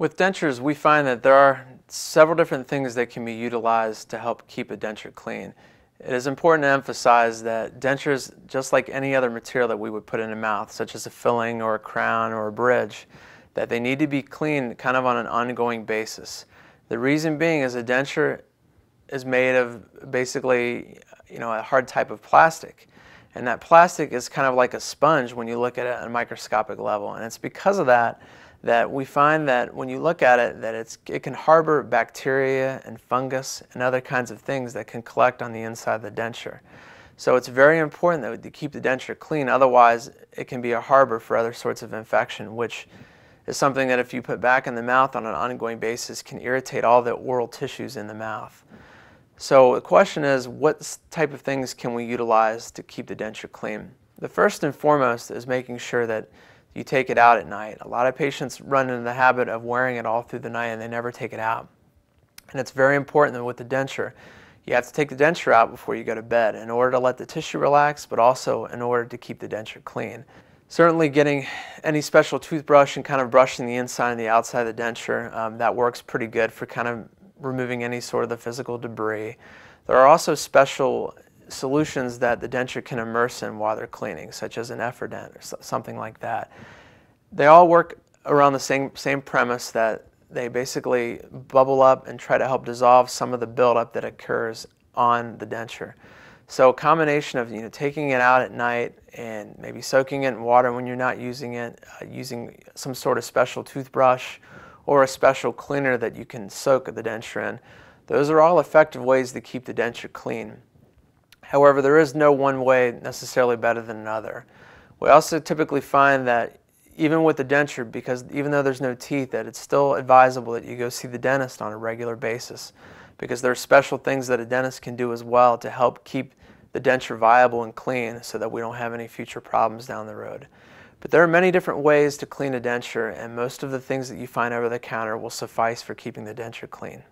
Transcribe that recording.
With dentures, we find that there are several different things that can be utilized to help keep a denture clean. It is important to emphasize that dentures, just like any other material that we would put in a mouth, such as a filling or a crown or a bridge, that they need to be cleaned kind of on an ongoing basis. The reason being is a denture is made of basically, a hard type of plastic. And that plastic is kind of like a sponge when you look at it at a microscopic level. And it's because of that that we find that when you look at it, that it can harbor bacteria and fungus and other kinds of things that can collect on the inside of the denture. So it's very important that we keep the denture clean, otherwise it can be a harbor for other sorts of infection, which is something that if you put back in the mouth on an ongoing basis can irritate all the oral tissues in the mouth. So the question is, what type of things can we utilize to keep the denture clean? The first and foremost is making sure that you take it out at night. A lot of patients run into the habit of wearing it all through the night and they never take it out. And it's very important that with the denture, you have to take the denture out before you go to bed in order to let the tissue relax, but also in order to keep the denture clean. Certainly getting any special toothbrush and kind of brushing the inside and the outside of the denture, that works pretty good for kind of removing any sort of the physical debris. There are also special solutions that the denture can immerse in while they're cleaning, such as an EfferDent or something like that. They all work around the same premise that they basically bubble up and try to help dissolve some of the buildup that occurs on the denture. So a combination of taking it out at night and maybe soaking it in water when you're not using it, using some sort of special toothbrush or a special cleaner that you can soak the denture in. Those are all effective ways to keep the denture clean. However, there is no one way necessarily better than another. We also typically find that even with the denture, because even though there's no teeth, that it's still advisable that you go see the dentist on a regular basis, because there are special things that a dentist can do as well to help keep the denture viable and clean so that we don't have any future problems down the road. But there are many different ways to clean a denture, and most of the things that you find over the counter will suffice for keeping the denture clean.